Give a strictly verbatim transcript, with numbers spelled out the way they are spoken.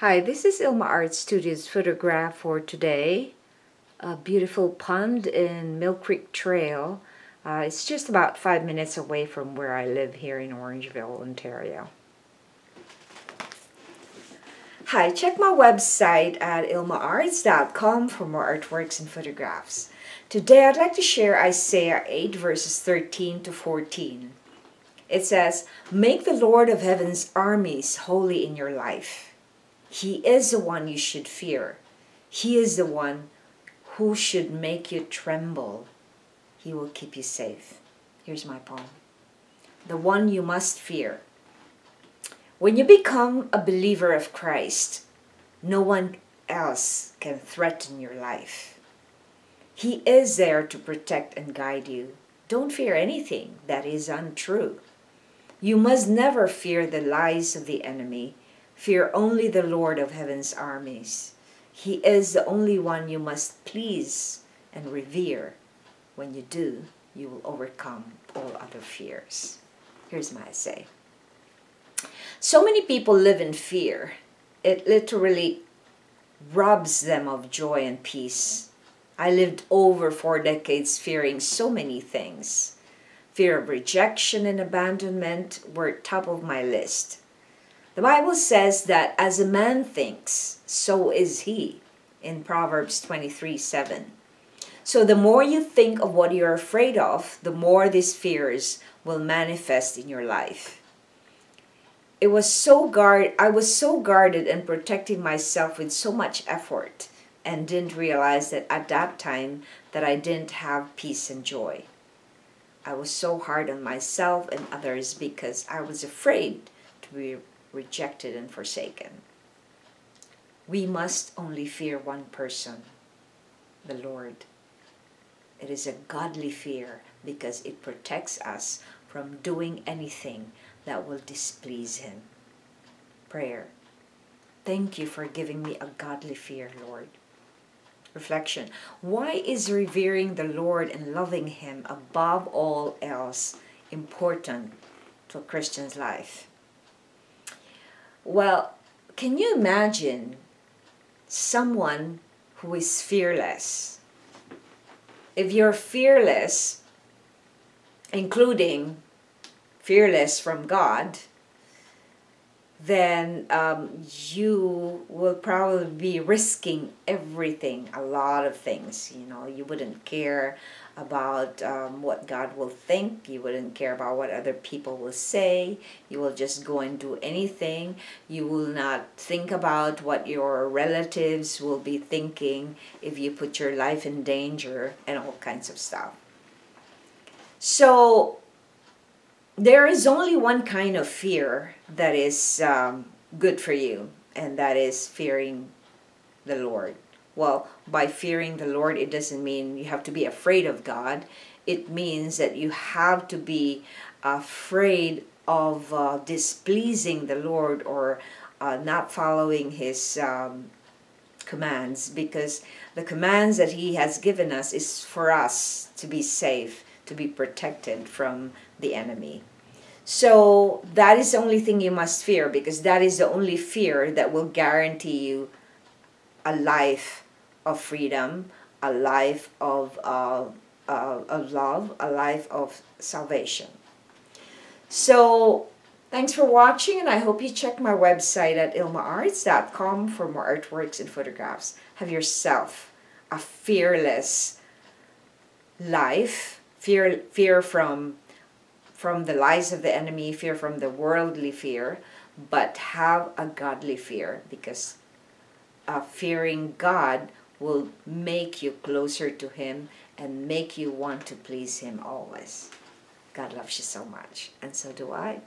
Hi, this is Ilma Art Studio's photograph for today. A beautiful pond in Mill Creek Trail. Uh, it's just about five minutes away from where I live here in Orangeville, Ontario. Hi, check my website at ilma arts dot com for more artworks and photographs. Today I'd like to share Isaiah eight verses thirteen to fourteen. It says, "Make the Lord of heaven's armies holy in your life. He is the one you should fear. He is the one who should make you tremble. He will keep you safe." Here's my poem. The one you must fear. When you become a believer of Christ, no one else can threaten your life. He is there to protect and guide you. Don't fear anything that is untrue. You must never fear the lies of the enemy. Fear only the Lord of heaven's armies. He is the only one you must please and revere. When you do, you will overcome all other fears. Here's my essay. So many people live in fear. It literally robs them of joy and peace. I lived over four decades fearing so many things. Fear of rejection and abandonment were top of my list. The Bible says that as a man thinks, so is he, in Proverbs twenty-three seven. So the more you think of what you're afraid of, the more these fears will manifest in your life. It was so guard, I was so guarded and protecting myself with so much effort, and didn't realize that at that time that I didn't have peace and joy. I was so hard on myself and others because I was afraid to be rejected and forsaken. We must only fear one person, the Lord. It is a godly fear because it protects us from doing anything that will displease Him. Prayer. Thank you for giving me a godly fear, Lord. Reflection. Why is revering the Lord and loving Him above all else important to a Christian's life? Well, can you imagine someone who is fearless? If you're fearless, including fearless from God, then um, you will probably be risking everything, a lot of things. You know, you wouldn't care about um, what God will think. You wouldn't care about what other people will say. You will just go and do anything. You will not think about what your relatives will be thinking if you put your life in danger and all kinds of stuff. So there is only one kind of fear that is um, good for you, and that is fearing the Lord. Well, by fearing the Lord, it doesn't mean you have to be afraid of God. It means that you have to be afraid of uh, displeasing the Lord or uh, not following His um, commands, because the commands that He has given us is for us to be safe, to be protected from the enemy. So that is the only thing you must fear, because that is the only fear that will guarantee you a life of freedom, a life of, uh, uh, of love, a life of salvation. So thanks for watching, and I hope you check my website at ilma arts dot com for more artworks and photographs. Have yourself a fearless life, fear, fear from, from the lies of the enemy, fear from the worldly fear, but have a godly fear, because Uh, fearing God will make you closer to Him and make you want to please Him always. God loves you so much, and so do I.